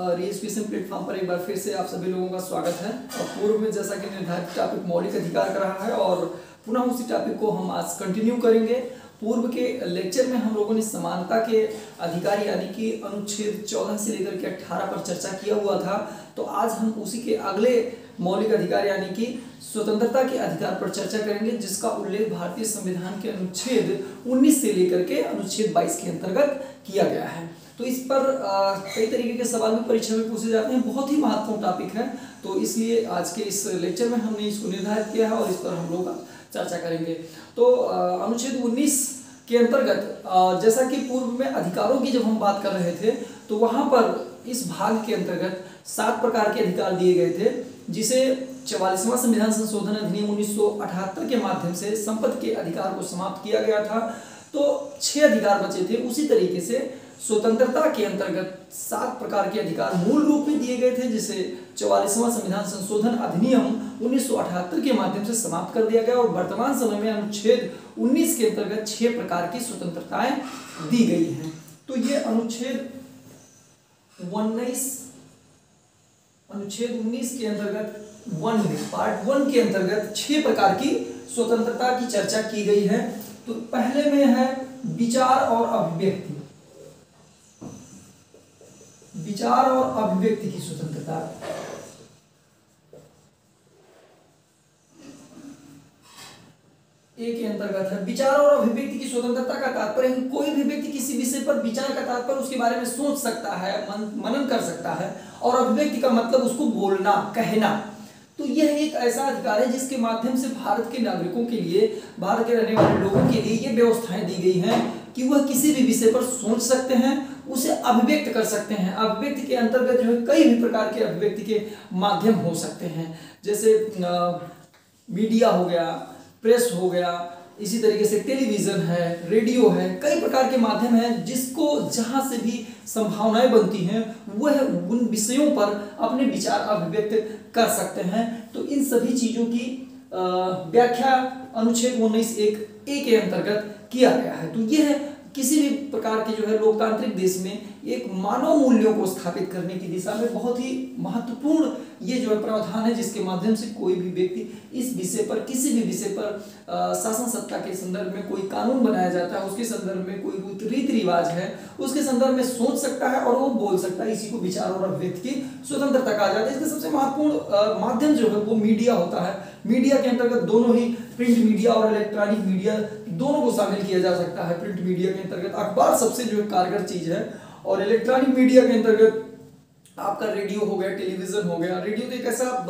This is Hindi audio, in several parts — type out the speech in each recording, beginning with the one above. रीएजुकेशन प्लेटफॉर्म पर एक बार फिर से आप सभी लोगों का स्वागत है। और पूर्व में जैसा कि निर्धारित टॉपिक मौलिक अधिकार का रहा है और पुनः उसी टॉपिक को हम आज कंटिन्यू करेंगे। पूर्व के लेक्चर में हम लोगों ने समानता के अधिकार यानी कि अनुच्छेद 14 से लेकर के 18 पर चर्चा किया हुआ था, तो आज हम उसी के अगले मौलिक अधिकार यानी कि स्वतंत्रता के अधिकार पर चर्चा करेंगे, जिसका उल्लेख भारतीय संविधान के अनुच्छेद 19 से लेकर के अनुच्छेद 22 के अंतर्गत किया गया है। तो इस पर कई तरीके के सवाल भी परीक्षा में पूछे जाते हैं, बहुत ही महत्वपूर्ण टॉपिक है, तो इसलिए आज के इस लेक्चर में हमने इसको निर्धारित किया है और इस पर हम लोग चर्चा करेंगे। तो अनुच्छेद 19 के अंतर्गत जैसा कि पूर्व में अधिकारों की जब हम बात कर रहे थे तो वहाँ पर इस भाग के अंतर्गत 7 प्रकार के अधिकार दिए गए थे, जिसे 44वां संविधान संशोधन अधिनियम 1978 के माध्यम से संपत्ति के अधिकार को समाप्त किया गया था। तो 6 अधिकार बचे थे। उसी तरीके से स्वतंत्रता के अंतर्गत 7 प्रकार के अधिकार मूल रूप में दिए गए थे, जिसे 44वां संविधान संशोधन अधिनियम 1978 के माध्यम से समाप्त कर दिया गया और वर्तमान समय में अनुच्छेद 19 के अंतर्गत 6 प्रकार की स्वतंत्रताएं दी गई हैं। तो ये अनुच्छेद 19 के अंतर्गत पार्ट 1 के अंतर्गत 6 प्रकार की स्वतंत्रता की चर्चा की गई है। तो पहले में है विचार और अभिव्यक्ति की स्वतंत्रता। एक अंतर्गत है विचार और अभिव्यक्ति की स्वतंत्रता का तात्पर्य है कोई भी व्यक्ति किसी विषय पर विचार का तात्पर्य उसके बारे में सोच सकता है, मनन कर सकता है, और अभिव्यक्ति का मतलब उसको बोलना, कहना। तो यह एक ऐसा अधिकार है जिसके माध्यम से भारत के नागरिकों के लिए, भारत के रहने वाले लोगों के लिए ये व्यवस्थाएं दी गई हैं कि वह किसी भी विषय पर सोच सकते हैं, उसे अभिव्यक्त कर सकते हैं। अभिव्यक्ति के अंतर्गत जो है कई भी प्रकार के अभिव्यक्ति के माध्यम हो सकते हैं, जैसे मीडिया हो गया, प्रेस हो गया, इसी तरीके से टेलीविज़न है, रेडियो है, कई प्रकार के माध्यम हैं जिसको जहाँ से भी संभावनाएं बनती हैं वह उन विषयों पर अपने विचार अभिव्यक्त कर सकते हैं। तो इन सभी चीज़ों की व्याख्या अनुच्छेद 19(1) के अंतर्गत किया गया है। तो यह किसी भी प्रकार के जो है लोकतांत्रिक देश में एक मानव मूल्यों को स्थापित करने की दिशा में बहुत ही महत्वपूर्ण ये जो है प्रावधान है, जिसके माध्यम से कोई भी व्यक्ति इस विषय पर, किसी भी विषय पर शासन सत्ता के संदर्भ में कोई कानून बनाया जाता है, उसके संदर्भ में कोई रीति रिवाज है, उसके संदर्भ में सोच सकता है और वो बोल सकता है। इसी को विचार और अभिव्यक्ति की स्वतंत्रता कहा जाता है। इसका सबसे महत्वपूर्ण माध्यम जो है वो मीडिया होता है। मीडिया के अंतर्गत दोनों ही प्रिंट मीडिया और इलेक्ट्रॉनिक मीडिया दोनों को शामिल किया जा सकता है। प्रिंट मीडिया के अंतर्गत अखबार सबसे जो कारगर चीज है और इलेक्ट्रॉनिक मीडिया के अंतर्गत आपका रेडियो हो गया, टेलीविजन हो गया। रेडियो तो एक ऐसा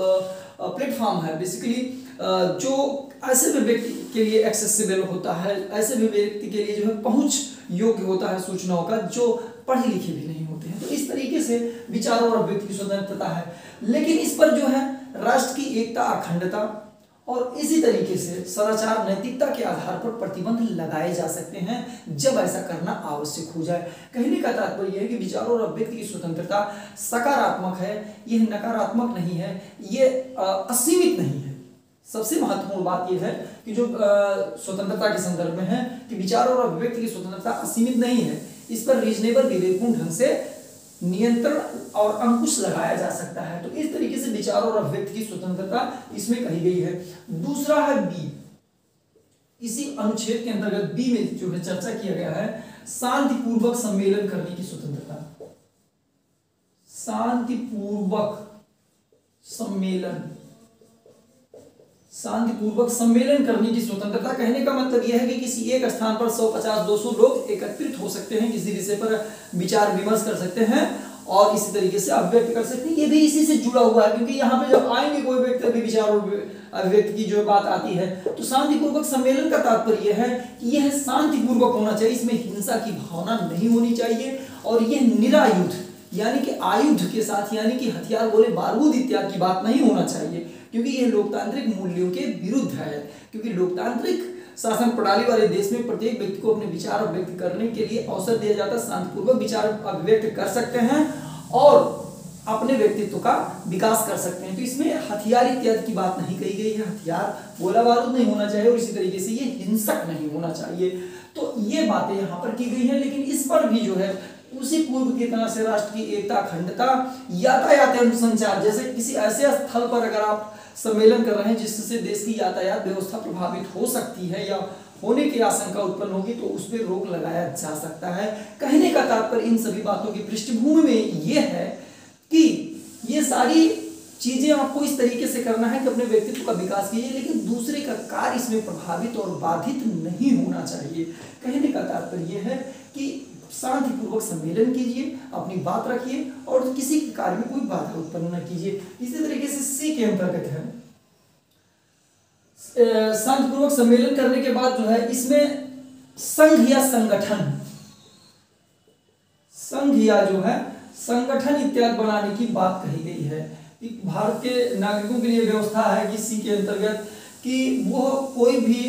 प्लेटफॉर्म है बेसिकली जो ऐसे भी व्यक्ति के लिए एक्सेसिबल होता है, ऐसे भी व्यक्ति के लिए जो है पहुंच योग्य होता है सूचनाओं का, जो पढ़े लिखे भी नहीं होते हैं। तो इस तरीके से विचार और अभिव्यक्ति की स्वतंत्रता है। लेकिन इस पर जो है राष्ट्र की एकता, अखंडता और इसी तरीके से सदाचार, नैतिकता के आधार पर प्रतिबंध लगाए जा सकते हैं जब ऐसा करना आवश्यक हो जाए। कहने का तात्पर्य यह है कि विचार और अभिव्यक्ति की स्वतंत्रता सकारात्मक है, यह नकारात्मक नहीं है, ये असीमित नहीं है। सबसे महत्वपूर्ण बात यह है कि जो स्वतंत्रता के संदर्भ में है कि विचार और अभिव्यक्ति की स्वतंत्रता असीमित नहीं है, इस पर रीजनेबल, विवेकपूर्ण ढंग से नियंत्रण और अंकुश लगाया जा सकता है। तो इस तरीके से विचार और अभिव्यक्ति की स्वतंत्रता इसमें कही गई है। दूसरा है बी। इसी अनुच्छेद के अंतर्गत बी में जो है चर्चा किया गया है शांतिपूर्वक सम्मेलन करने की स्वतंत्रता। शांतिपूर्वक सम्मेलन करने की स्वतंत्रता। कहने का मतलब यह है कि किसी एक स्थान पर 150-200 लोग एकत्रित हो सकते हैं, किसी विषय पर विचार विमर्श कर सकते हैं और इसी तरीके से अभिव्यक्त कर सकते हैं। ये भी इसी से जुड़ा हुआ है, क्योंकि यहाँ पे जब आएंगे कोई व्यक्ति भी विचार अभिव्यक्ति की जो बात आती है, तो शांतिपूर्वक सम्मेलन का तात्पर्य यह है कि यह शांतिपूर्वक होना चाहिए, इसमें हिंसा की भावना नहीं होनी चाहिए और यह निरायुध यानी कि आयुध के साथ, यानी कि हथियार, गोले, बारूद इत्यादि की बात नहीं होना चाहिए, क्योंकि यह लोकतांत्रिक मूल्यों के विरुद्ध है। क्योंकि लोकतांत्रिक शासन प्रणाली वाले देश में प्रत्येक व्यक्ति को अपने विचार अभिव्यक्त करने के लिए अवसर दिया जाता है, शांतिपूर्वक विचार अभिव्यक्त कर सकते हैं और अपने व्यक्तित्व का विकास कर सकते हैं। तो इसमें हथियार इत्यादि की बात नहीं कही गई है, हथियार, गोला बारूद नहीं होना चाहिए और इसी तरीके से ये हिंसक नहीं होना चाहिए। तो ये बातें यहाँ पर की गई हैं। लेकिन इस पर भी जो है उसी पूर्व की तरह से राष्ट्र की एकता, अखंडता, यातायात एवं संचार जैसे किसी ऐसे स्थल पर अगर आप सम्मेलन कर रहे हैं जिससे देश की यातायात व्यवस्था प्रभावित हो सकती है या होने की आशंका उत्पन्न होगी तो उस पर रोक लगाया जा सकता है। कहने का तात्पर्य इन सभी बातों की पृष्ठभूमि में यह है कि ये सारी चीजें आपको इस तरीके से करना है कि अपने व्यक्तित्व का विकास कीजिए, लेकिन दूसरे का कार्य इसमें प्रभावित और बाधित नहीं होना चाहिए। कहने का तात्पर्य यह है कि शांतिपूर्वक सम्मेलन कीजिए, अपनी बात रखिए और किसी के कार्य में कोई बाधा उत्पन्न न कीजिए। इसी तरीके से सी के अंतर्गत है शांतिपूर्वक सम्मेलन करने के बाद जो है इसमें संघ या संगठन, संघ या जो है संगठन इत्यादि बनाने की बात कही गई है। भारत के नागरिकों के लिए व्यवस्था है कि सी के अंतर्गत कि वो कोई भी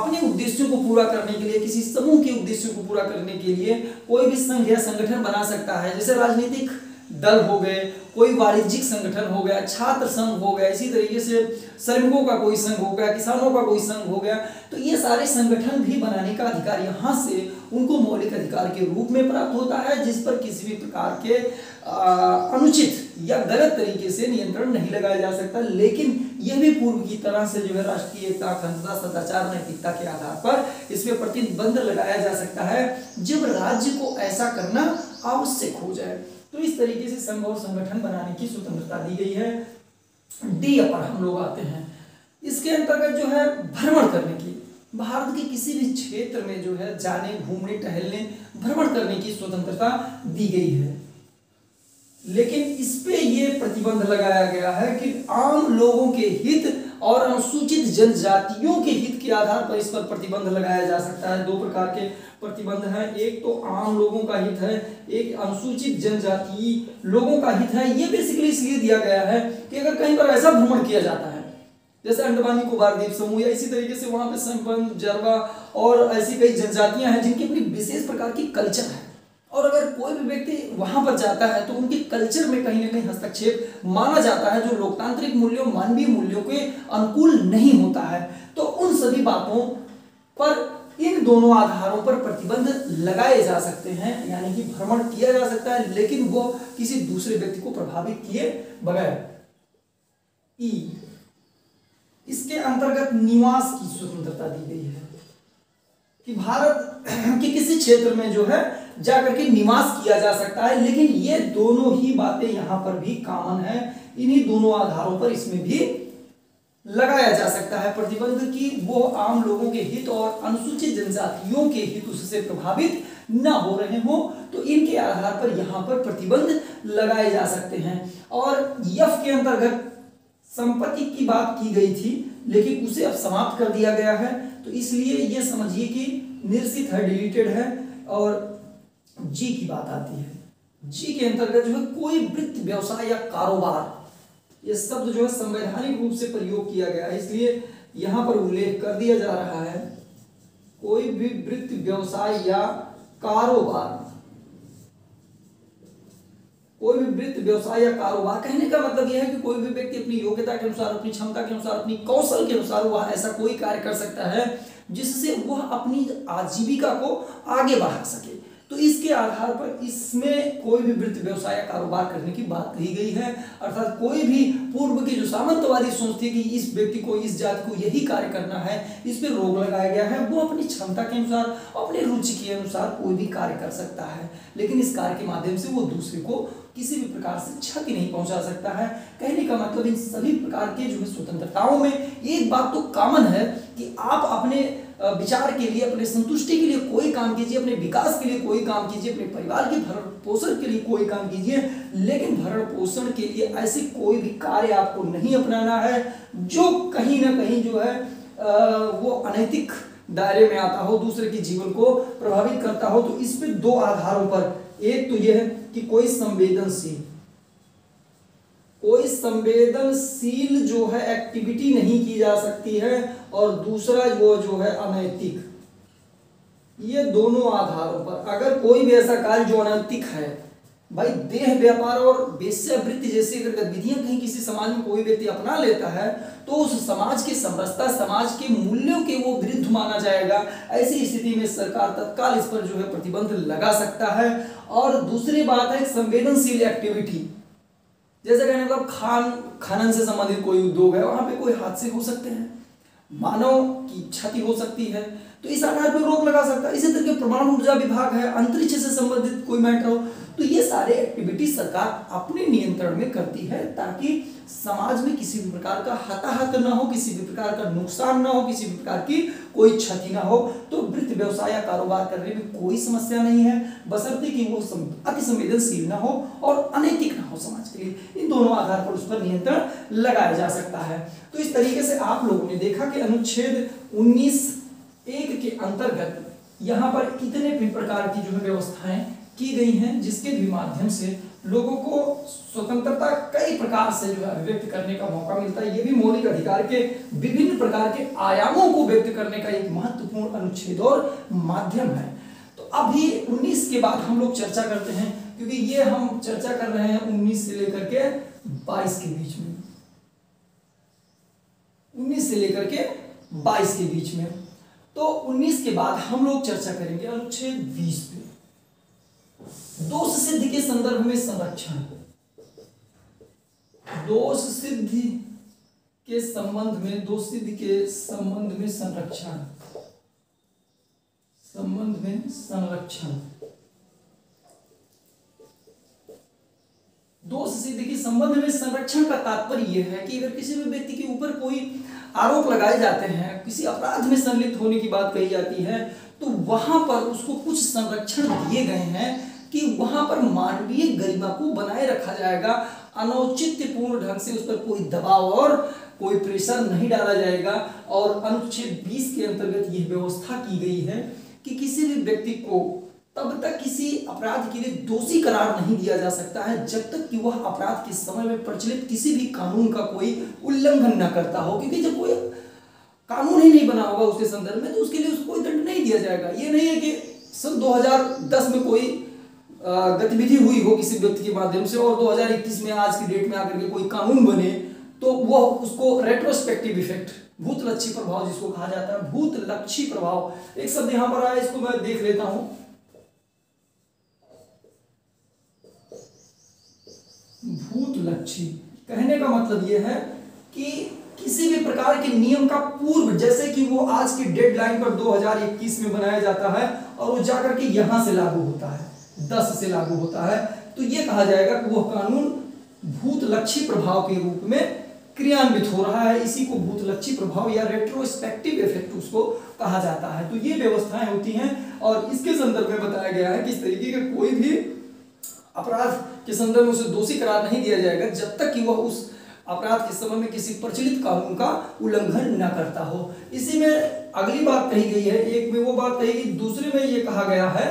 अपने उद्देश्यों को पूरा करने के लिए, किसी समूह के उद्देश्यों को पूरा करने के लिए कोई भी संघ या संगठन बना सकता है। जैसे राजनीतिक दल हो गए, कोई वाणिज्यिक संगठन हो गया, छात्र संघ हो गया, इसी तरीके से श्रमिकों का कोई संघ हो गया, किसानों का कोई संघ हो गया। तो ये सारे संगठन भी बनाने का अधिकार यहाँ से उनको मौलिक अधिकार के रूप में प्राप्त होता है, जिस पर किसी भी प्रकार के अनुचित या गलत तरीके से नियंत्रण नहीं लगाया जा सकता। लेकिन यह भी पूर्व की तरह से जो है राष्ट्रीय एकता, अखंडता, सदाचार, नैतिकता के आधार पर इस पर प्रतिबंध लगाया जा सकता है जब राज्य को ऐसा करना आवश्यक हो जाए। तो इस तरीके से संघ और संगठन बनाने की स्वतंत्रता दी गई है। डी पर हम लोग आते हैं, इसके अंतर्गत जो है भ्रमण करने की, भारत के किसी भी क्षेत्र में जो है जाने, घूमने, टहलने, भ्रमण करने की स्वतंत्रता दी गई है। लेकिन इस पे ये प्रतिबंध लगाया गया है कि आम लोगों के हित और अनुसूचित जनजातियों के हित के आधार पर इस पर प्रतिबंध लगाया जा सकता है। दो प्रकार के प्रतिबंध हैं, एक तो आम लोगों का हित है, एक अनुसूचित जनजाति लोगों का हित है। ये बेसिकली इसलिए दिया गया है कि अगर कहीं पर ऐसा भ्रमण किया जाता है जैसे अंडमान निकोबार द्वीप समूह या इसी तरीके से वहां पे संपन्न, जरवा और ऐसी कई जनजातियां हैं जिनकी अपनी विशेष प्रकार की कल्चर है, और अगर कोई भी व्यक्ति वहां पर जाता है तो उनके कल्चर में कहीं ना कहीं हस्तक्षेप माना जाता है जो लोकतांत्रिक मूल्यों, मानवीय मूल्यों के अनुकूल नहीं होता है। तो उन सभी बातों पर, इन दोनों आधारों पर प्रतिबंध लगाए जा सकते हैं, यानी कि भ्रमण किया जा सकता है लेकिन वो किसी दूसरे व्यक्ति को प्रभावित किए बगैर। ई, इसके अंतर्गत निवास की स्वतंत्रता दी गई है कि भारत के किसी क्षेत्र में जो है जाकर के निवास किया जा सकता है। लेकिन ये दोनों ही बातें यहाँ पर भी कॉमन है, इन्हीं दोनों आधारों पर इसमें भी लगाया जा सकता है प्रतिबंध कि वो आम लोगों के हित और अनुसूचित जनजातियों के हित उससे प्रभावित ना हो रहे हो, तो इनके आधार पर यहाँ पर प्रतिबंध लगाए जा सकते हैं। और यफ के अंतर्गत संपत्ति की बात की गई थी लेकिन उसे अब समाप्त कर दिया गया है, तो इसलिए ये समझिए कि निरसित है, डिलीटेड है। और जी की बात आती है, जी के अंतर्गत जो है कोई वृत्त, व्यवसाय या कारोबार, ये शब्द जो है संवैधानिक रूप से प्रयोग किया गया है इसलिए यहाँ पर उल्लेख कर दिया जा रहा है। कोई भी वृत्त, व्यवसाय या कारोबार, कोई भी वृत्त, व्यवसाय या कारोबार, कहने का मतलब यह है कि कोई भी व्यक्ति अपनी योग्यता के अनुसार, अपनी क्षमता के अनुसार, अपनी कौशल के अनुसार वह ऐसा कोई कार्य कर सकता है जिससे वह अपनी आजीविका को आगे बढ़ा सके। तो इसके आधार पर इसमें कोई भी वृत्त, व्यवसाय या कारोबार करने की बात कही गई है। अर्थात कोई भी पूर्व की जो सामंतवादी सोच थी कि इस व्यक्ति को, इस जाति को यही कार्य करना है, इस पर रोक लगाया गया है। वो अपनी क्षमता के अनुसार, अपने रुचि के अनुसार कोई भी कार्य कर सकता है, लेकिन इस कार्य के माध्यम से वो दूसरे को किसी भी प्रकार से क्षति नहीं पहुंचा सकता है। कहने का मतलब इन सभी प्रकार के जो है स्वतंत्रताओं में एक बात तो कॉमन है कि आप अपने विचार के लिए, अपने संतुष्टि के लिए कोई काम कीजिए, अपने विकास के लिए कोई काम कीजिए, अपने परिवार के भरण पोषण के लिए कोई काम कीजिए, लेकिन भरण पोषण के लिए ऐसे कोई भी कार्य आपको नहीं अपनाना है जो कहीं ना कहीं जो है वो अनैतिक दायरे में आता हो, दूसरे के जीवन को प्रभावित करता हो। तो इस पे दो आधारों पर, एक तो यह है कि कोई संवेदनशील, कोई संवेदनशील जो है एक्टिविटी नहीं की जा सकती है, और दूसरा वो जो है अनैतिक। ये दोनों आधारों पर अगर कोई भी ऐसा कार्य जो अनैतिक है, भाई देह व्यापार और वेश्यावृत्ति जैसी अगर गतिविधियां कहीं किसी समाज में कोई व्यक्ति अपना लेता है तो उस समाज की समरसता, समाज के मूल्यों के वो विरुद्ध माना जाएगा। ऐसी स्थिति में सरकार तत्काल इस पर जो है प्रतिबंध लगा सकता है। और दूसरी बात है संवेदनशील एक्टिविटी, जैसे कहने का खनन से संबंधित कोई उद्योग है, वहां पर कोई हादसे हो सकते हैं, मानव की क्षति हो सकती है, तो इस आधार पर रोक लगा सकता है। इसी तरह परमाणु ऊर्जा विभाग है, अंतरिक्ष से संबंधित कोई मैटर हो, तो ये सारे एक्टिविटी सरकार अपने नियंत्रण में करती है ताकि समाज में किसी भी प्रकार का हताहत ना हो, किसी भी प्रकार का नुकसान ना हो, किसी भी प्रकार की कोई क्षति ना हो। तो वृत्त व्यवसाय या कारोबार करने में कोई समस्या नहीं है, बशर्ते कि वो अति संवेदनशील ना हो और अनैतिक ना हो समाज के लिए। इन दोनों आधार पर उस पर नियंत्रण लगाया जा सकता है। तो इस तरीके से आप लोगों ने देखा कि अनुच्छेद 19(1) के अंतर्गत यहाँ पर कितने भी प्रकार की जो है व्यवस्थाएं की गई हैं, जिसके भी माध्यम से लोगों को स्वतंत्रता कई प्रकार से जो है अभिव्यक्त करने का मौका मिलता है। ये भी मौलिक अधिकार के विभिन्न प्रकार के आयामों को व्यक्त करने का एक महत्वपूर्ण अनुच्छेद और माध्यम है। तो अभी 19 के बाद हम लोग चर्चा करते हैं, क्योंकि ये हम चर्चा कर रहे हैं 19 से लेकर के 22 के बीच में, 19 से लेकर के 22 के बीच में। तो 19 के बाद हम लोग चर्चा करेंगे अनुच्छेद 20 पे, दोष सिद्धि के संदर्भ में संरक्षण। दोष सिद्धि के संबंध में संरक्षण, दोष सिद्धि के संबंध में संरक्षण का तात्पर्य यह है कि अगर किसी भी व्यक्ति के ऊपर कोई आरोप लगाए जाते हैं, किसी अपराध में संलिप्त होने की बात कही जाती है, तो वहां पर उसको कुछ संरक्षण दिए गए हैं कि वहां पर मानवीय गरिमा को बनाए रखा जाएगा, अनौचित्यपूर्ण ढंग से उस पर कोई दबाव और कोई प्रेशर नहीं डाला जाएगा। और अनुच्छेद 20 के अंतर्गत यह व्यवस्था की गई है कि किसी भी व्यक्ति को तब तक किसी अपराध के लिए दोषी करार नहीं दिया जा सकता है जब तक कि वह अपराध के समय में प्रचलित किसी भी कानून का कोई उल्लंघन न करता हो, क्योंकि जब कोई कानून ही नहीं बना होगा उसके संदर्भ में तो उसके लिए उसको कोई दंड नहीं दिया जाएगा। ये नहीं है कि सन 2010 में कोई गतिविधि हुई हो किसी व्यक्ति के माध्यम से और 2021 में आज की डेट में आकर के कोई कानून बने तो वह उसको रेट्रोस्पेक्टिव इफेक्ट, भूतलक्षी प्रभाव जिसको कहा जाता है, भूतलक्षी प्रभाव एक शब्द यहां पर आया, इसको मैं देख लेता हूं, भूतलक्षी। कहने का मतलब यह है कि किसी भी प्रकार के नियम का पूर्व, जैसे कि वो आज की डेडलाइन पर 2021 में बनाया जाता है और वो जाकर के यहां से लागू होता है, 10 से लागू होता है, तो ये कहा जाएगा कि वह कानून भूतलक्षी प्रभाव के रूप में क्रियान्वित हो रहा है। इसी को भूतलक्षी प्रभाव या रेट्रोस्पेक्टिव इफेक्ट उसको कहा जाता है। तो ये व्यवस्थाएं होती हैं और इसके संदर्भ में बताया गया है कि इस तरीके का कोई भी अपराध के संदर्भ में उसे दोषी करार नहीं दिया जाएगा जब तक कि वह उस अपराध के समय में किसी प्रचलित कानून का उल्लंघन न करता हो। इसी में अगली बात कही गई है, एक में वो बात कही गई, दूसरे में ये कहा गया है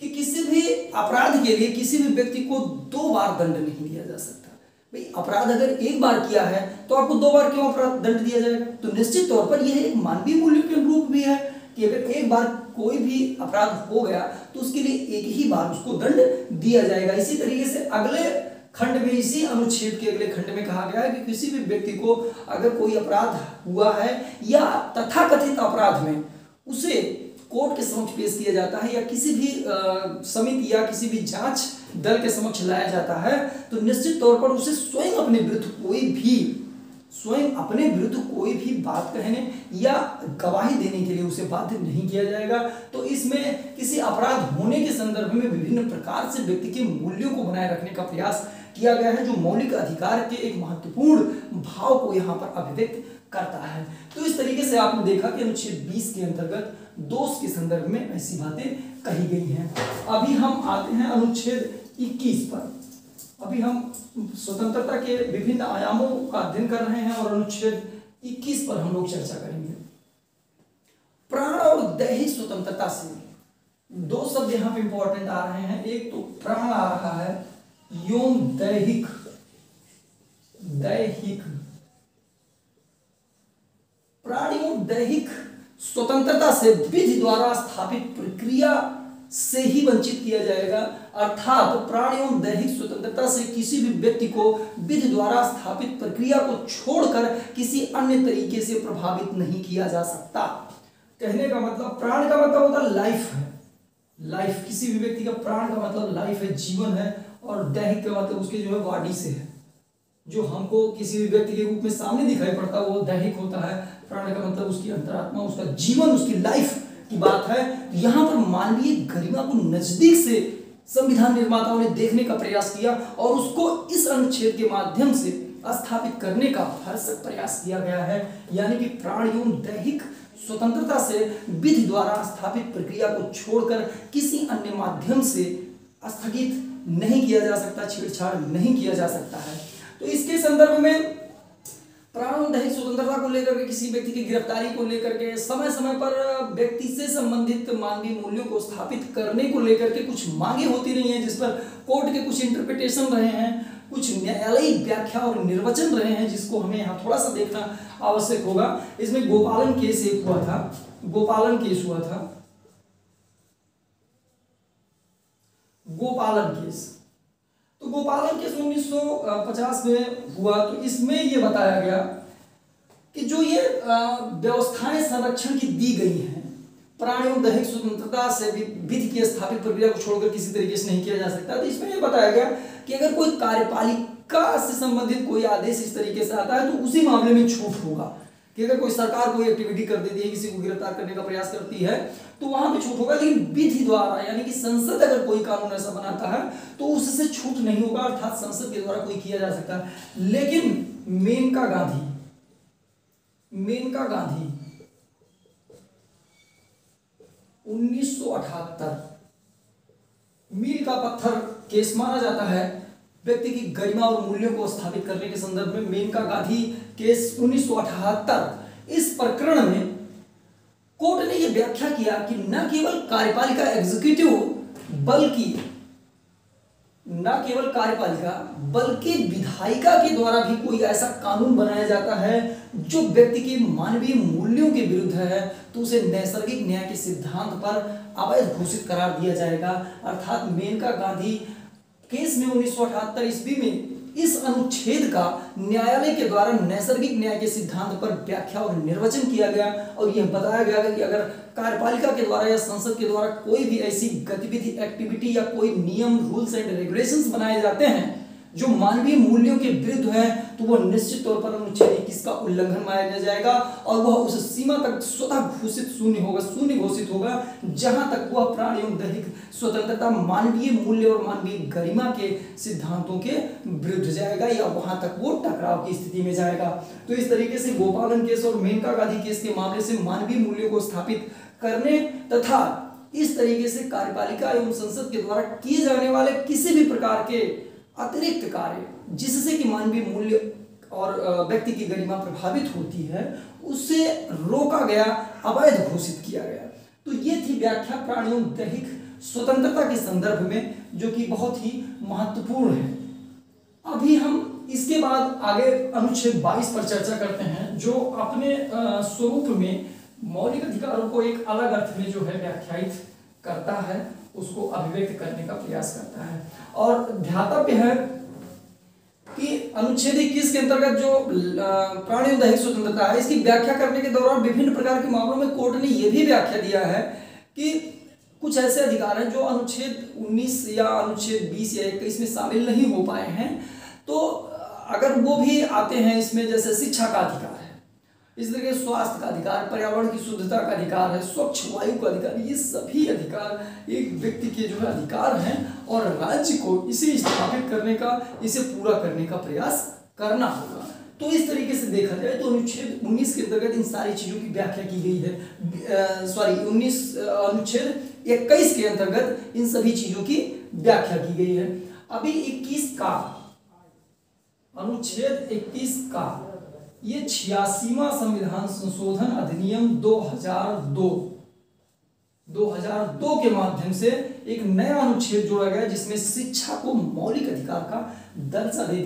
कि किसी भी अपराध के लिए किसी भी व्यक्ति को 2 बार दंड नहीं दिया जा सकता। भाई अपराध अगर 1 बार किया है तो आपको 2 बार क्यों अपराध दंड दिया जाएगा? तो निश्चित तौर पर यह एक मानवीय मूल्य के अनुरूप भी है कि अगर 1 बार कोई भी अपराध हो गया तो उसके लिए 1 ही बार उसको दंड दिया जाएगा। इसी तरीके से अगले खंड में, इसी अनुच्छेद के अगले खंड में कहा गया है कि किसी भी व्यक्ति को अगर कोई अपराध हुआ है या तथाकथित अपराध में उसे कोर्ट के समक्ष पेश किया जाता है या किसी भी समिति या किसी भी जांच दल के समक्ष लाया जाता है, तो निश्चित तौर पर उसे स्वयं अपने विरुद्ध कोई भी बात कहने या गवाही देने के लिए उसे बाध्य नहीं किया जाएगा। तो इसमें किसी अपराध होने के संदर्भ में विभिन्न प्रकार से व्यक्ति के मूल्यों को बनाए रखने का प्रयास किया गया है, जो मौलिक अधिकार के एक महत्वपूर्ण भाव को यहाँ पर अभिव्यक्त करता है। तो इस तरीके से आपने देखा कि अनुच्छेद 20 के अंतर्गत दोष के संदर्भ में ऐसी बातें कही गई हैं। अभी हम आते हैं अनुच्छेद 21 पर। अभी हम स्वतंत्रता के विभिन्न आयामों का अध्ययन कर रहे हैं और अनुच्छेद 21 पर हम लोग चर्चा करेंगे। प्राण और दैहिक स्वतंत्रता से 2 शब्द यहाँ पे इंपॉर्टेंट आ रहे हैं। एक तो प्राण आ रहा है, यौन दैहिक प्राण एवं दैहिक स्वतंत्रता से विधि द्वारा स्थापित प्रक्रिया से ही वंचित किया जाएगा। अर्थात प्राण एवं दैहिक स्वतंत्रता से किसी भी व्यक्ति को विधि द्वारा स्थापित प्रक्रिया को छोड़कर किसी अन्य तरीके से प्रभावित नहीं किया जा सकता। कहने का मतलब, प्राण का मतलब होता है लाइफ है, लाइफ किसी भी व्यक्ति का प्राण का मतलब लाइफ है, जीवन है, और दैहिक का मतलब उसके जो है बॉडी से है, जो हमको किसी भी व्यक्ति के रूप में सामने दिखाई पड़ता है वो दैहिक होता है। प्राण का मतलब उसकी अंतरात्मा, उसका जीवन, उसकी लाइफ की बात है। यहाँ पर मानवीय गरिमा को नजदीक से संविधान निर्माताओं ने देखने का प्रयास किया और उसको इस अनुच्छेद के माध्यम से स्थापित करने का भरसक प्रयास किया गया है। यानी कि प्राण एवं दैहिक स्वतंत्रता से विधि द्वारा स्थापित प्रक्रिया को छोड़कर किसी अन्य माध्यम से स्थगित नहीं किया जा सकता, छेड़छाड़ नहीं किया जा सकता है। तो इसके संदर्भ में प्राण दैहिक स्वतंत्रता को लेकर के, किसी व्यक्ति की गिरफ्तारी को लेकर के, समय समय पर व्यक्ति से संबंधित मानवीय मूल्यों को स्थापित करने को लेकर के कुछ मांगे होती रही हैं, जिस पर कोर्ट के कुछ इंटरप्रिटेशन रहे हैं, कुछ न्यायालयिक व्याख्या और निर्वचन रहे हैं, जिसको हमें यहाँ थोड़ा सा देखना आवश्यक होगा। इसमें गोपालन केस एक हुआ था, गोपालन केस 1950 में हुआ। तो इसमें ये बताया गया कि जो ये व्यवस्थाएं संरक्षण की दी गई हैं, प्राण एवं दैहिक स्वतंत्रता से विधि की स्थापित प्रक्रिया को छोड़कर किसी तरीके से नहीं किया जा सकता। तो इसमें यह बताया गया कि अगर कोई कार्यपालिका से संबंधित कोई आदेश इस तरीके से आता है तो उसी मामले में छूट होगा, कि अगर कोई सरकार कोई एक्टिविटी कर देती है, किसी को गिरफ्तार करने का प्रयास करती है तो वहां पे छूट होगा। लेकिन विधि द्वारा, यानी कि संसद अगर कोई कानून ऐसा बनाता है तो उससे छूट नहीं होगा, अर्थात संसद के द्वारा कोई किया जा सकता है। लेकिन मेनका गांधी 1978 मील का पत्थर केस माना जाता है व्यक्ति की गरिमा और मूल्यों को स्थापित करने के संदर्भ में। मेनका गांधी केस 1978, इस प्रकरण में कोर्ट ने यह व्याख्या किया कि न केवल कार्यपालिका बल्कि विधायिका के द्वारा भी कोई ऐसा कानून बनाया जाता है जो व्यक्ति के मानवीय मूल्यों के विरुद्ध है तो उसे नैसर्गिक न्याय के सिद्धांत पर अवैध घोषित करार दिया जाएगा। अर्थात मेनका गांधी केस में 1978 ईस्वी में इस अनुच्छेद का न्यायालय के द्वारा नैसर्गिक न्याय के सिद्धांत पर व्याख्या और निर्वचन किया गया और यह बताया गया कि अगर कार्यपालिका के द्वारा या संसद के द्वारा कोई भी ऐसी गतिविधि, एक्टिविटी या कोई नियम, रूल्स एंड रेगुलेशंस बनाए जाते हैं जो मानवीय मूल्यों के विरुद्ध है तो वह निश्चित तौर पर अनुच्छेद 21 का उल्लंघन माना जाएगा और वह उस सीमा तक स्वतः घोषित शून्य घोषित होगा जहां तक वह प्राण एवं दैहिक स्वतंत्रता, मानवीय मूल्य और मानवीय गरिमा के सिद्धांतों के विरुद्ध जाएगा या वहां तक वो टकराव की स्थिति में जाएगा। तो इस तरीके से गोपालन केस और मेनका गांधी केस के मामले से मानवीय मूल्यों को स्थापित करने तथा इस तरीके से कार्यपालिका एवं संसद के द्वारा किए जाने वाले किसी भी प्रकार के अतिरिक्त कार्य जिससे कि मानवीय मूल्य और व्यक्ति की गरिमा प्रभावित होती है उसे रोका गया, अवैध घोषित किया गया। तो ये थी व्याख्या प्राण एवं दैहिक स्वतंत्रता के संदर्भ में, जो कि बहुत ही महत्वपूर्ण है। अभी हम इसके बाद आगे अनुच्छेद 22 पर चर्चा करते हैं, जो अपने स्वरूप में मौलिक अधिकारों को एक अलग अर्थ में जो है व्याख्यायित करता है, उसको अभिव्यक्त करने का प्रयास करता है। और ध्यातव्य है कि अनुच्छेद 21 के अंतर्गत जो प्राण एवं दैहिक स्वतंत्रता है, इसकी व्याख्या करने के दौरान विभिन्न प्रकार के मामलों में कोर्ट ने यह भी व्याख्या दिया है कि कुछ ऐसे अधिकार हैं जो अनुच्छेद 19 या अनुच्छेद 20 या 21 में शामिल नहीं हो पाए हैं, तो अगर वो भी आते हैं इसमें, जैसे शिक्षा का अधिकार है, इस तरह के स्वास्थ्य का अधिकार, पर्यावरण की शुद्धता का अधिकार है, स्वच्छ वायु का अधिकार, ये सभी अधिकार एक व्यक्ति के जो है अधिकार हैं और राज्य को इसे स्थापित करने का, इसे पूरा करने का प्रयास करना होगा। तो इस तरीके से देखा जाए तो अनुच्छेद 19 के अंतर्गत इन सारी चीज़ों की व्याख्या की गई है, अनुच्छेद 21 के अंतर्गत इन सभी चीज़ों की व्याख्या की गई है। अभी 21 का अनुच्छेद ये 86वां संविधान संशोधन अधिनियम 2002 के माध्यम से एक नया अनुच्छेद जोड़ा गया, जिसमें शिक्षा को मौलिक अधिकार का दर्जा दे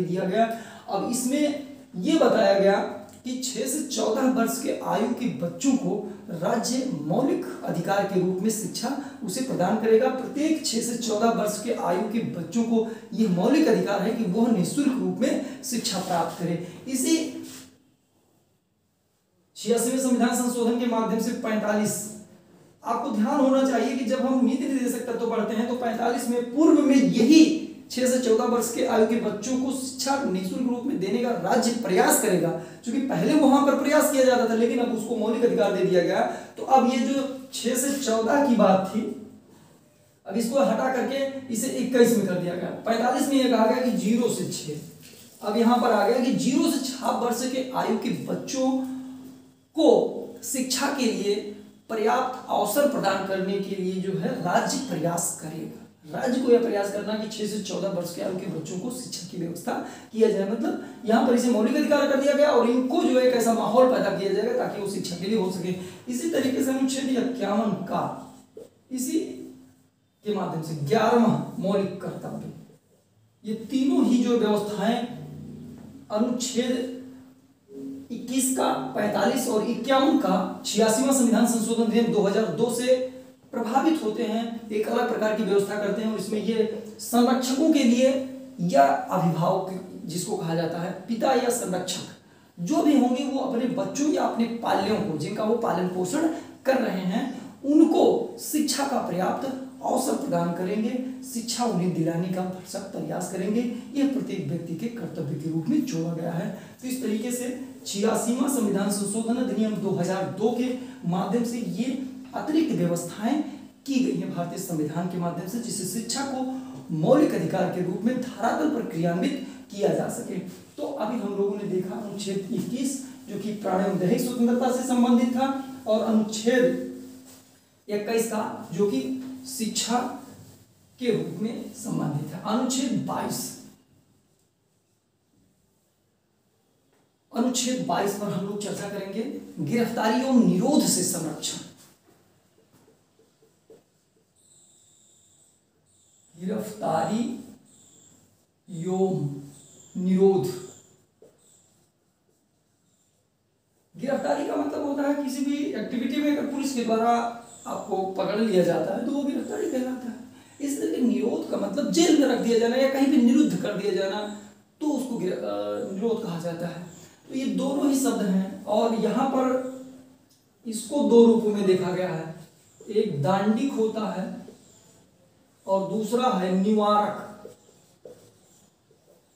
दिया गया। अब इसमें ये बताया गया कि 6 से 14 वर्ष के आयु के बच्चों को राज्य मौलिक अधिकार के रूप में शिक्षा उसे प्रदान करेगा। प्रत्येक 6 से 14 वर्ष के आयु के बच्चों को यह मौलिक अधिकार है कि वह निःशुल्क रूप में शिक्षा प्राप्त करे। इसे 86वें संविधान संशोधन के माध्यम से 45 आपको ध्यान होना चाहिए कि जब हम नीति निर्देशक तत्व पढ़ते हैं तो 45 में पूर्व में यही 6 से 14 वर्ष के आयु के बच्चों को शिक्षा निःशुल्क रूप में देने का राज्य प्रयास करेगा, क्योंकि पहले वहां पर प्रयास किया जाता था लेकिन अब उसको मौलिक अधिकार दे दिया गया। तो अब ये जो 6 से 14 की बात थी अब इसको हटा करके इसे 21 में कर दिया गया। 45 में यह कहा गया कि 0 से 6, अब यहां पर आ गया कि 0 से 6 वर्ष के आयु के बच्चों को शिक्षा के लिए पर्याप्त अवसर प्रदान करने के लिए जो है राज्य प्रयास करेगा। राज्य को यह प्रयास करना कि 6 से 14 वर्ष के आयु के बच्चों को शिक्षा की व्यवस्था किया जाए, मतलब यहाँ पर इसे मौलिक अधिकार कर दिया गया और इनको जो है एक ऐसा माहौल पैदा किया जाएगा ताकि वो शिक्षा के लिए हो सके। इसी तरीके से अनुच्छेद 51 का इसी के माध्यम से 11वां मौलिक कर्तव्य, ये तीनों ही जो व्यवस्थाएं अनुच्छेद 21 का 45 और 51 का 86वां संविधान संशोधन अधिनियम 2002 से प्रभावित होते हैं, एक अलग प्रकार की व्यवस्था करते हैं और इसमें ये संरक्षकों के लिए या अभिभावक जिसको कहा जाता है पिता या संरक्षक जो भी होंगे वो अपने बच्चों या अपने पाल्यों को जिनका वो पालन पोषण कर रहे हैं उनको शिक्षा का पर्याप्त अवसर प्रदान करेंगे, शिक्षा उन्हें दिलाने का भरसक प्रयास करेंगे। यह प्रत्येक व्यक्ति के कर्तव्य के रूप में जोड़ा गया है। तो इस तरीके से 86वां संविधान संशोधन अधिनियम 2002 के माध्यम से ये अतिरिक्त व्यवस्थाएं की गई हैं भारतीय संविधान के माध्यम से, जिससे शिक्षा को मौलिक अधिकार के रूप में धरातल पर क्रियान्वित किया जा सके। तो अभी हम लोगों ने देखा अनुच्छेद 21 जो कि प्राण एवं दैहिक स्वतंत्रता से संबंधित था और अनुच्छेद 21 का जो कि शिक्षा के रूप में संबंधित है। अनुच्छेद 22 पर हम लोग चर्चा करेंगे गिरफ्तारी एवं निरोध से संरक्षण। गिरफ्तारी एवं निरोध, गिरफ्तारी का मतलब होता है किसी भी एक्टिविटी में अगर पुलिस के द्वारा आपको पकड़ लिया जाता है तो वो गिरफ्तारी कहलाता है। इस तरह के निरोध का मतलब जेल में रख दिया जाना या कहीं पे निरुद्ध कर दिया जाना तो उसको निरोध कहा जाता है। तो ये दोनों ही शब्द हैं और यहाँ पर इसको दो रूपों में देखा गया है, एक दांडिक होता है और दूसरा है निवारक।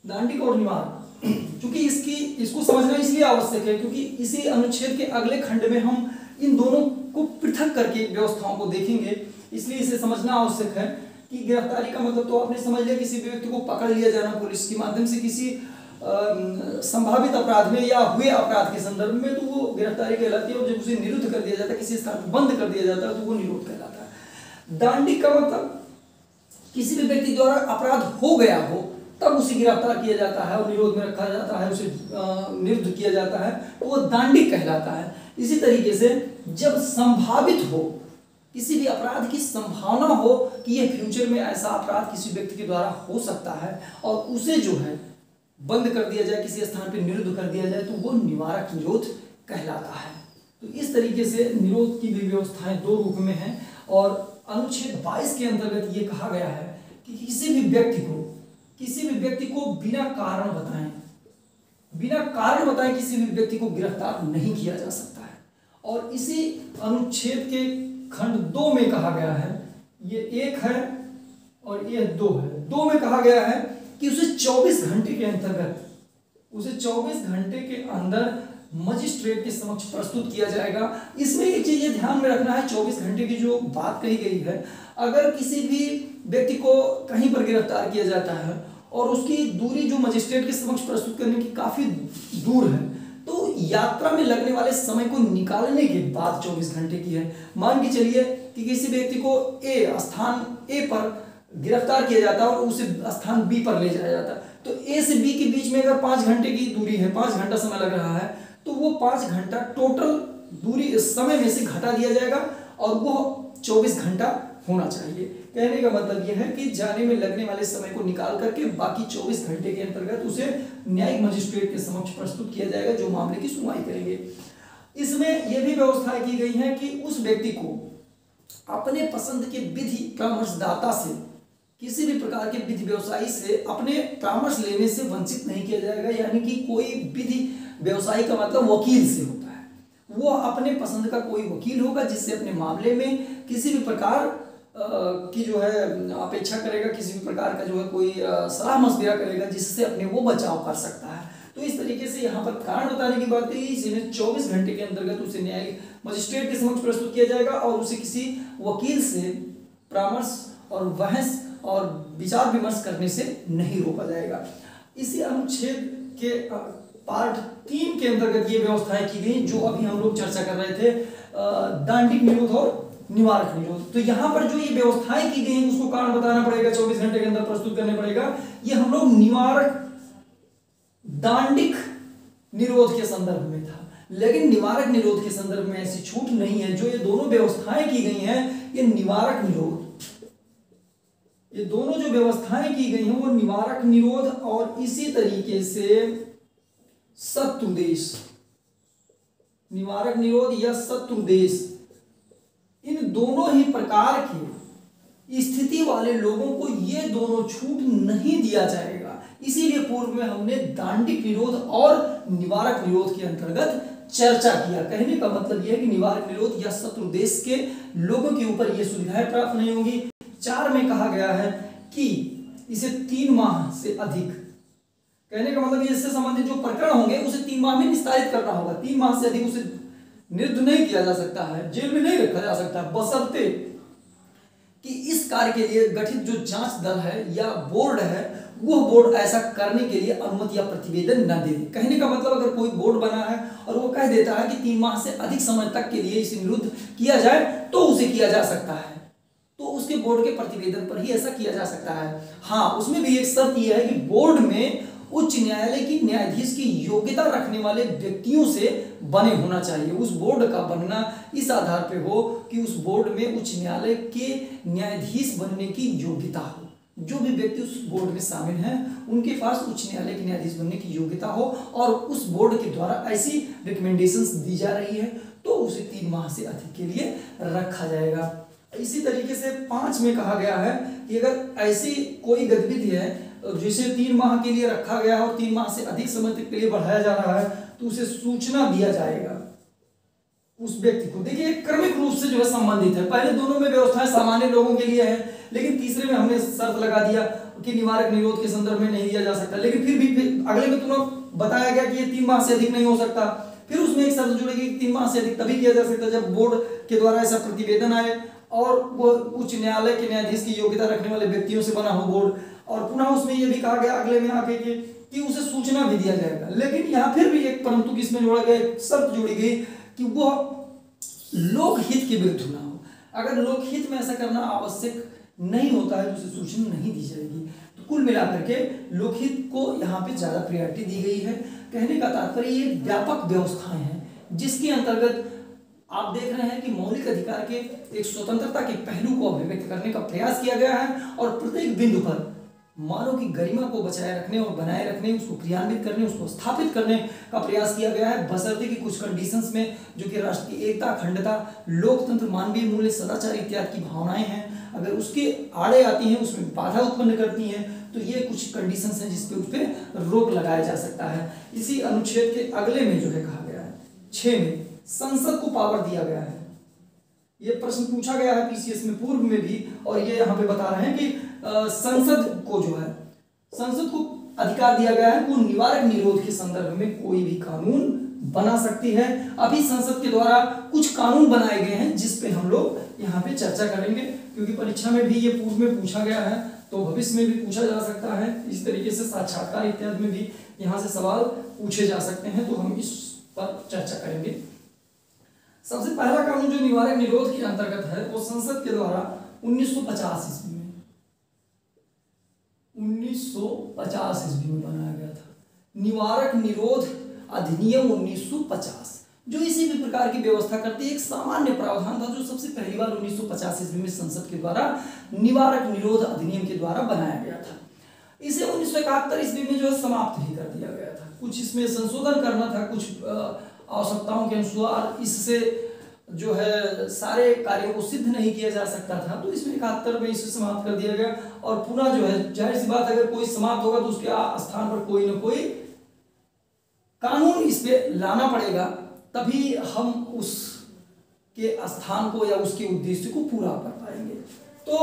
दांडिक और निवारक, क्योंकि इसको समझना इसलिए आवश्यक है क्योंकि इसी अनुच्छेद के अगले खंड में हम इन दोनों को पृथक करके व्यवस्थाओं को देखेंगे, इसलिए इसे समझना आवश्यक है कि गिरफ्तारी का मतलब तो आपने समझ लिया किसी व्यक्ति को पकड़ लिया जाना पुलिस के माध्यम से किसी संभावित अपराध में या हुए अपराध के संदर्भ में तो वो गिरफ्तारी कहलाती है, और जब उसे निरुद्ध कर दिया जाता है किसी स्थान पर बंद कर दिया जाता है तो वो निरोध कहलाता है। दांडिक का मतलब किसी भी व्यक्ति द्वारा अपराध हो गया हो तब उसे गिरफ्तार किया जाता है और निरोध में रखा जाता है, उसे निरुद्ध किया जाता है तो वो दांडिक कहलाता है। इसी तरीके से जब संभावित हो किसी भी अपराध की संभावना हो कि यह फ्यूचर में ऐसा अपराध किसी व्यक्ति के द्वारा हो सकता है और उसे जो है बंद कर दिया जाए किसी स्थान पर निरुद्ध कर दिया जाए तो वो निवारक निरोध कहलाता है। तो इस तरीके से निरोध की भी व्यवस्थाएं दो रूप में हैं और अनुच्छेद 22 के अंतर्गत ये कहा गया है कि किसी भी व्यक्ति को बिना कारण बताएं किसी भी व्यक्ति को गिरफ्तार नहीं किया जा सकता है। और इसी अनुच्छेद के खंड 2 में कहा गया है, ये 1 है और ये 2 है। 2 में कहा गया है कि उसे 24 घंटे के अंदर मजिस्ट्रेट के समक्ष प्रस्तुत किया जाएगा। इसमें एक चीज ये ध्यान में रखना है, 24 घंटे की जो बात कही गई है, अगर किसी भी व्यक्ति को कहीं पर गिरफ्तार किया जाता है और उसकी दूरी जो मजिस्ट्रेट के समक्ष प्रस्तुत करने की काफी दूर है तो यात्रा में लगने वाले समय को निकालने की बात 24 घंटे की है। मान के चलिए कि किसी व्यक्ति को स्थान ए पर गिरफ्तार किया जाता है और उसे स्थान बी पर ले जाया जाता है तो ए से बी के बीच में अगर 5 घंटे की दूरी है, 5 घंटा समय लग रहा है तो वो 5 घंटा टोटल दूरी इस समय में से घटा दिया जाएगा और वो 24 घंटा होना चाहिए। कहने का मतलब यह है कि जाने में लगने वाले समय को निकाल करके बाकी 24 घंटे के अंतर्गत उसे न्यायिक मजिस्ट्रेट के समक्ष प्रस्तुत किया जाएगा जो मामले की सुनवाई करेंगे। इसमें यह भी व्यवस्था की गई है कि उस व्यक्ति को अपने पसंद के विधि परामर्शदाता से, किसी भी प्रकार के विधि व्यवसायी से अपने परामर्श लेने से वंचित नहीं किया जाएगा। यानी कि कोई विधि व्यवसायी का मतलब वकील से होता है, वो अपने पसंद का कोई वकील होगा जिससे अपने मामले में किसी भी प्रकार की जो है अपेक्षा करेगा, किसी भी प्रकार का जो है कोई सलाह मशविरा करेगा जिससे अपने वो बचाव कर सकता है। तो इस तरीके से यहाँ पर कारण बताने की बात कही, जिन्हें 24 घंटे के अंतर्गत उसे न्यायिक मजिस्ट्रेट के समक्ष प्रस्तुत किया जाएगा और उसे किसी वकील से परामर्श और बहस और विचार विमर्श करने से नहीं रोका जाएगा। इसी अनुच्छेद के पार्ट 3 के अंतर्गत ये व्यवस्थाएं की गई जो अभी हम लोग चर्चा कर रहे थे, दांडिक निरोध और निवारक निरोध। तो यहाँ पर जो ये व्यवस्थाएं की गई उसको कारण बताना पड़ेगा, 24 घंटे के अंदर प्रस्तुत करने पड़ेगा। ये हम लोग निवारक दांडिक निरोध के संदर्भ में था, लेकिन निवारक निरोध के संदर्भ में ऐसी छूट नहीं है। जो ये दोनों व्यवस्थाएं की गई हैं ये निवारक निरोध, ये दोनों जो व्यवस्थाएं की गई हैं वो निवारक निरोध और इसी तरीके से शत्रुदेश, निवारक निरोध या शत्रुदेश, इन दोनों ही प्रकार की स्थिति वाले लोगों को ये दोनों छूट नहीं दिया जाएगा। इसीलिए पूर्व में हमने दांडिक निरोध और निवारक निरोध के अंतर्गत चर्चा किया। कहने का मतलब यह है कि निवारक निरोध या शत्रुदेश के लोगों के ऊपर ये सुविधाएं प्राप्त नहीं होंगी। 4 में कहा गया है कि इसे 3 माह से अधिक, कहने का मतलब इससे संबंधित जो प्रकरण होंगे उसे 3 माह में निस्तारित करना होगा। 3 माह से अधिक उसे निरुद्ध नहीं किया जा सकता है, जेल में नहीं रखा जा सकता है, बशर्ते कि इस कार्य के लिए गठित जो जांच दल है या बोर्ड है वो बोर्ड ऐसा करने के लिए अनुमति या प्रतिवेदन न दे। कहने का मतलब अगर कोई बोर्ड बना है और वो कह देता है कि 3 माह से अधिक समय तक के लिए इसे निरुद्ध किया जाए तो उसे किया जा सकता है, तो उसके बोर्ड के प्रतिवेदन पर ही ऐसा किया जा सकता है। हाँ, उसमें भी एक शर्त यह है कि बोर्ड में उच्च न्यायालय की न्यायाधीश की योग्यता रखने वाले व्यक्तियों से बने होना चाहिए। उस बोर्ड का बनना इस आधार पे हो कि उस बोर्ड में उच्च न्यायालय के न्यायाधीश बनने की योग्यता हो। जो भी व्यक्ति उस बोर्ड में शामिल हैं उनके पास उच्च न्यायालय के न्यायाधीश बनने की योग्यता हो और उस बोर्ड के द्वारा ऐसी रिकमेंडेशंस दी जा रही है तो उसे 3 माह से अधिक के लिए रखा जाएगा। इसी तरीके से 5 में कहा गया है कि अगर ऐसी कोई गतिविधि है जिसे 3 माह के लिए रखा गया और 3 माह से अधिक समय तक के लिए बढ़ाया जा रहा है तो उसे सूचना दिया जाएगा उस व्यक्ति को। देखिए क्रमिक रूप से जो है संबंधित है, पहले दोनों में व्यवस्थाएं सामान्य लोगों के लिए है लेकिन तीसरे में हमने शर्त लगा दिया कि निवारक निरोध के संदर्भ में नहीं दिया जा सकता, लेकिन फिर भी अगले में तुरंत बताया गया कि ये 3 माह से अधिक नहीं हो सकता। फिर उसमें एक शर्त जुड़ेगी कि 3 माह से अधिक तभी किया जा सकता जब बोर्ड के द्वारा ऐसा प्रतिवेदन आए और वो उच्च न्यायालय के न्यायाधीश की योग्यता रखने वाले व्यक्तियों से बना हो बोर्ड। और पुनः उसमें यह भी कहा गया अगले में आके कि उसे सूचना भी दिया जाएगा, लेकिन यहाँ फिर भी एक परंतु किसमें जोड़ा गया, शर्त जोड़ी गई कि वह लोकहित के विरुद्ध ना हो। अगर लोकहित में ऐसा करना आवश्यक नहीं होता है तो उसे सूचना नहीं दी जाएगी। तो कुल मिलाकर के लोकहित को यहाँ पे ज़्यादा प्रायोरिटी दी गई है। कहने का तात्पर्य ये व्यापक व्यवस्थाएँ हैं जिसके अंतर्गत आप देख रहे हैं कि मौलिक अधिकार के एक स्वतंत्रता के पहलू को अभिव्यक्त करने का प्रयास किया गया है और प्रत्येक बिंदु पर मानव की गरिमा को बचाए रखने और बनाए रखने, उसको क्रियान्वित करने, उसको स्थापित करने का प्रयास किया गया है, बशर्ते कि कुछ कंडीशंस में जो कि राष्ट्र की एकता, अखंडता, लोकतंत्र, मानवीय मूल्य, सदाचार इत्यादि की भावनाएं हैं अगर उसके आड़े आती हैं, उसमें बाधा उत्पन्न करती हैं तो ये कुछ कंडीशंस हैं जिसपे उस पर रोक लगाया जा सकता है। इसी अनुच्छेद के अगले में जो है कहा गया है 6 में संसद को पावर दिया गया है। ये प्रश्न पूछा गया है पीसीएस में पूर्व में भी और ये यहाँ पे बता रहे हैं कि संसद को जो है संसद को अधिकार दिया गया है कि निवारक निरोध के संदर्भ में कोई भी कानून बना सकती है। अभी संसद के द्वारा कुछ कानून बनाए गए हैं जिस पे हम लोग यहाँ पे चर्चा करेंगे क्योंकि परीक्षा में भी ये पूर्व में पूछा गया है तो भविष्य में भी पूछा जा सकता है। इस तरीके से साक्षात्कार इत्यादि में भी यहाँ से सवाल पूछे जा सकते हैं तो हम इस पर चर्चा करेंगे। सबसे पहला कानून जो निवारक निरोध के अंतर्गत है वो संसद के द्वारा 1950 ईस्वी में 1950 ईस्वी में बनाया गया था, निवारक निरोध अधिनियम 1950। जो इसी भी प्रकार की व्यवस्था करती है। एक सामान्य प्रावधान था जो सबसे पहली बार 1950 ईस्वी में संसद के द्वारा निवारक निरोध अधिनियम के द्वारा बनाया गया था। इसे 1971 ईस्वी में जो है समाप्त ही कर दिया गया था। कुछ इसमें संशोधन करना था, कुछ आवश्यकताओं के अनुसार इससे जो है सारे कार्यों को सिद्ध नहीं किया जा सकता था, तो इसमें 71 में इसे समाप्त कर दिया गया। और पुनः जो है जाहिर सी बात अगर कोई समाप्त होगा तो उसके स्थान पर कोई ना कोई कानून इस पे लाना पड़ेगा, तभी हम उसके स्थान को या उसके उद्देश्य को पूरा कर पाएंगे। तो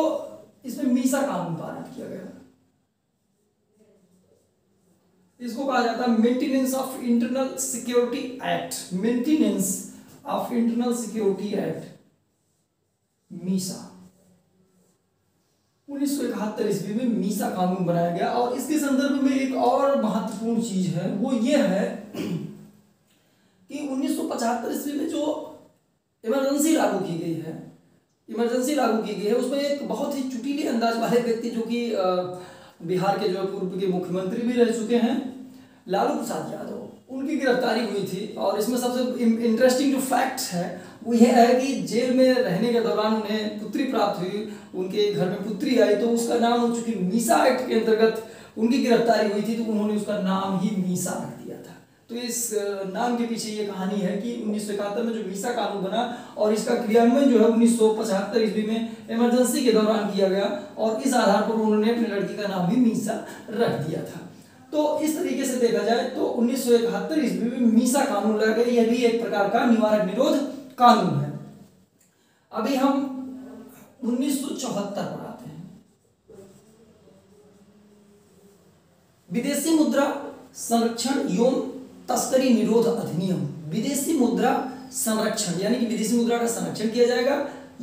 इसमें मीसा कानून पारित किया गया। इसको कहा जाता है maintenance of internal security act, maintenance of internal security act MISA. 1971 ईस्वी में मीसा कानून बनाया गया। और इसके संदर्भ में एक और महत्वपूर्ण चीज है, वो ये है कि 1975 ईस्वी में जो इमरजेंसी लागू की गई है, उसमें एक बहुत ही चुटीले अंदाज वाले व्यक्ति जो कि बिहार के जो पूर्व के मुख्यमंत्री भी रह चुके हैं लालू प्रसाद यादव, उनकी गिरफ्तारी हुई थी। और इसमें सबसे इंटरेस्टिंग जो फैक्ट है वो यह है कि जेल में रहने के दौरान उन्हें पुत्री प्राप्त हुई, उनके घर में पुत्री आई, तो उसका नाम हो चुकी मीसा एक्ट के अंतर्गत उनकी गिरफ्तारी हुई थी, तो उन्होंने उसका नाम ही मीसा रख दिया था। तो इस नाम के पीछे ये कहानी है कि 1971 में जो मीसा कानून बना और इसका क्रियान्वयन जो है 1975 ईस्वी में इमरजेंसी के दौरान किया गया, और इस आधार पर उन्होंने अपनी लड़की का नाम भी मीसा रख दिया था। तो इस तरीके से देखा जाए तो 1971 ईस्वी में मीसा कानून लग गया। यह भी एक प्रकार का निवारक निरोध कानून है। अभी हम 1974 पर आते हैं। विदेशी मुद्रा संरक्षण एवं तस्करी निरोध अधिनियम, विदेशी मुद्रा संरक्षण यानी कि विदेशी मुद्रा का संरक्षण किया जाएगा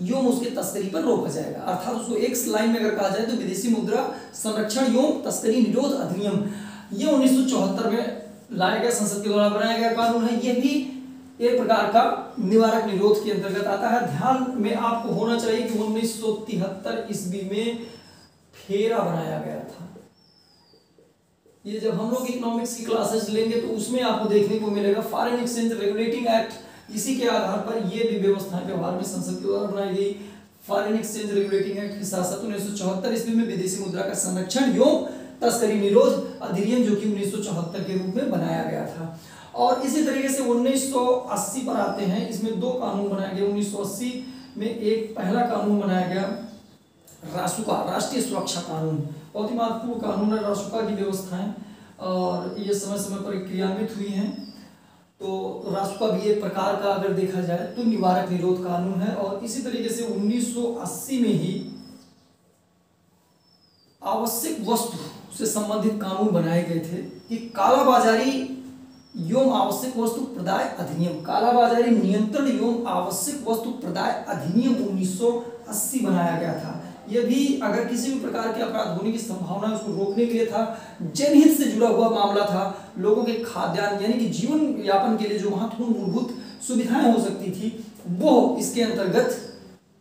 एवं उसके तस्करी पर रोका जाएगा, अर्थात उसको एक लाइन में अगर कहा जाए तो विदेशी मुद्रा संरक्षण एवं तस्करी निरोध अधिनियम, यह 1974 में लाया गया, संसद के द्वारा बनाया गया कानून है। यह भी एक प्रकार का निवारक निरोध के अंतर्गत आता है। ध्यान में आपको होना चाहिए कि 1973 ईस्वी में फेरा बनाया गया था। ये जब हम लोग इकोनॉमिक्स की क्लासेस लेंगे तो उसमें आपको देखने को मिलेगा। फॉरेन एक्सचेंज रेगुलेटिंग एक्ट, इसी के आधार पर यह भी व्यवस्था के बारे में संसद के द्वारा बनाई गई। फॉरेन एक्सचेंज रेगुलेटिंग एक्ट के साथ साथ 1974 ईस्वी में विदेशी मुद्रा का संरक्षण एवं तस्करी निरोध अधिनियम जो कि 1974 के रूप में बनाया गया था। और इसी तरीके से 1980 पर आते हैं। इसमें दो कानून बनाए गए। 1980 में एक पहला कानून बनाया गया रासुका, राष्ट्रीय सुरक्षा कानून, बहुत ही महत्वपूर्ण कानून है। रासुका की व्यवस्थाएं और ये समय समय पर क्रियान्वित हुई हैं। तो रासुका भी एक प्रकार का अगर देखा जाए तो निवारक निरोध कानून है। और इसी तरीके से 1980 में ही आवश्यक वस्तु से संबंधित कानून बनाए गए थे कि कालाबाजारी एवं आवश्यक वस्तु प्रदाय अधिनियम, कालाबाजारी नियंत्रण एवं आवश्यक वस्तु प्रदाय अधिनियम 1980 बनाया गया था। यह भी अगर किसी भी प्रकार के अपराध होने की संभावना है उसको रोकने के लिए था। जनहित से जुड़ा हुआ मामला था, लोगों के खाद्यान्न यानी कि जीवन यापन के लिए जो महत्वपूर्ण मूलभूत सुविधाएं हो सकती थी वो इसके अंतर्गत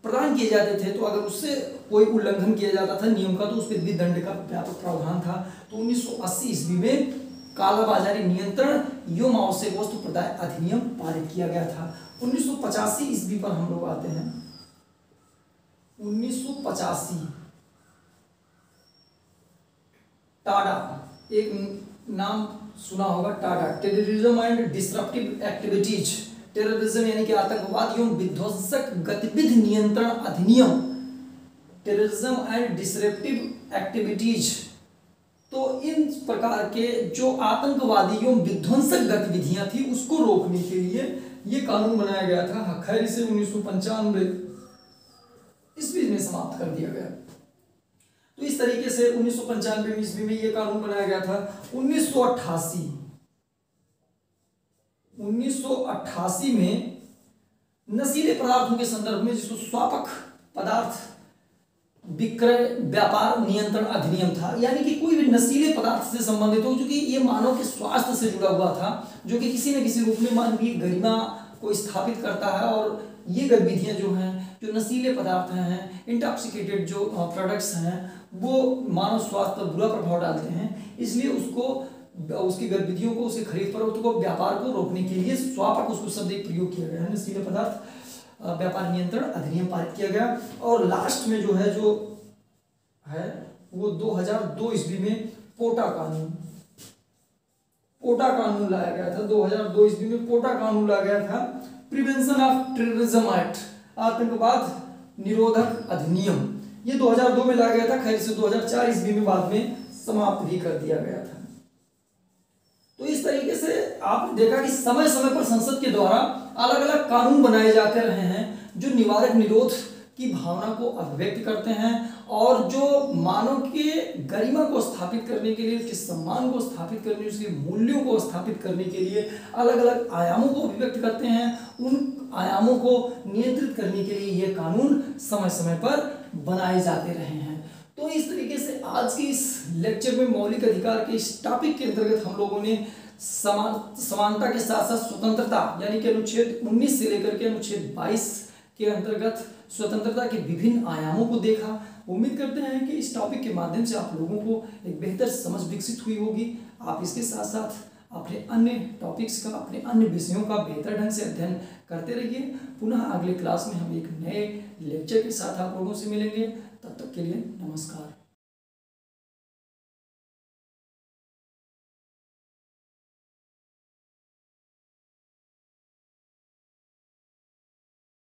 प्रदान किए जाते थे। तो अगर उससे कोई उल्लंघन किया जाता था नियम का तो उस पर भी दंड का व्यापक प्रावधान था। तो 1980 ईस्वी में कालाबाजारी नियंत्रण एवं आवश्यक वस्तु प्रदाय अधिनियम पारित किया गया था। 1985 ईस्वी पर हम लोग आते हैं। 1985 टाडा, एक नाम सुना होगा TADA, terrorism and disruptive activities, terrorism यानी कि आतंकवाद एवं विध्वंसक गतिविधि नियंत्रण अधिनियम, टेररिज्म एंड डिसरप्टिव एक्टिविटीज। तो इन प्रकार के जो आतंकवादी एवं विध्वंसक गतिविधियां थी उसको रोकने के लिए ये कानून बनाया गया था। खैर इसे 1995 ईस्वी में समाप्त कर दिया गया। तो इस तरीके से 1995 ईस्वी में ये कानून बनाया गया था। 1988 में नशीले पदार्थों के संदर्भ में जिसको स्वापक पदार्थ विक्रय व्यापार नियंत्रण अधिनियम था, यानी कि कोई भी नशीले पदार्थ से संबंधित हो, क्योंकि ये मानव के स्वास्थ्य से जुड़ा हुआ था जो कि किसी न किसी रूप में मानवीय गरिमा को स्थापित करता है। और ये गतिविधियाँ जो हैं, जो नशीले पदार्थ हैं, इंटॉक्सिकेटेड जो प्रोडक्ट्स हैं, वो मानव स्वास्थ्य पर बुरा प्रभाव डालते हैं, इसलिए उसको उसकी गतिविधियों को, उसे खरीद फरोख्त को, व्यापार को रोकने के लिए स्वापक उसको शब्द प्रयोग किया गया है। नशीले पदार्थ व्यापार नियंत्रण अधिनियम पारित किया गया। और लास्ट में जो है वो 2002 ईस्वी में पोटा कानून लाया गया था। 2002 ईस्वी में पोटा कानून लाया गया था। प्रिवेंशन ऑफ टेररिज्म एक्ट, आतंकवाद निरोधक अधिनियम, ये 2002 में लाया गया था। खैर से 2004 ईस्वी में बाद में समाप्त भी कर दिया गया था। तो इस तरीके से आपने देखा कि समय समय पर संसद के द्वारा अलग अलग कानून बनाए जाते रहे हैं जो निवारक निरोध की भावना को अभिव्यक्त करते हैं और जो मानव के गरिमा को स्थापित करने के लिए, उसके सम्मान को स्थापित करने, उसके मूल्यों को स्थापित करने के लिए अलग अलग आयामों को अभिव्यक्त करते हैं। उन आयामों को नियंत्रित करने के लिए ये कानून समय समय पर बनाए जाते रहे हैं। तो इस तरीके से आज के इस लेक्चर में मौलिक अधिकार के इस टॉपिक के अंतर्गत हम लोगों ने समानता के साथ साथ स्वतंत्रता, यानी कि अनुच्छेद 19 से लेकर के अनुच्छेद 22 के अंतर्गत स्वतंत्रता के विभिन्न आयामों को देखा। उम्मीद करते हैं कि इस टॉपिक के माध्यम से आप लोगों को एक बेहतर समझ विकसित हुई होगी। आप इसके साथ साथ अपने अन्य टॉपिक्स का, अपने अन्य विषयों का बेहतर ढंग से अध्ययन करते रहिए। पुनः अगले क्लास में हम एक नए लेक्चर के साथ आप लोगों से मिलेंगे। तब तक के लिए नमस्कार।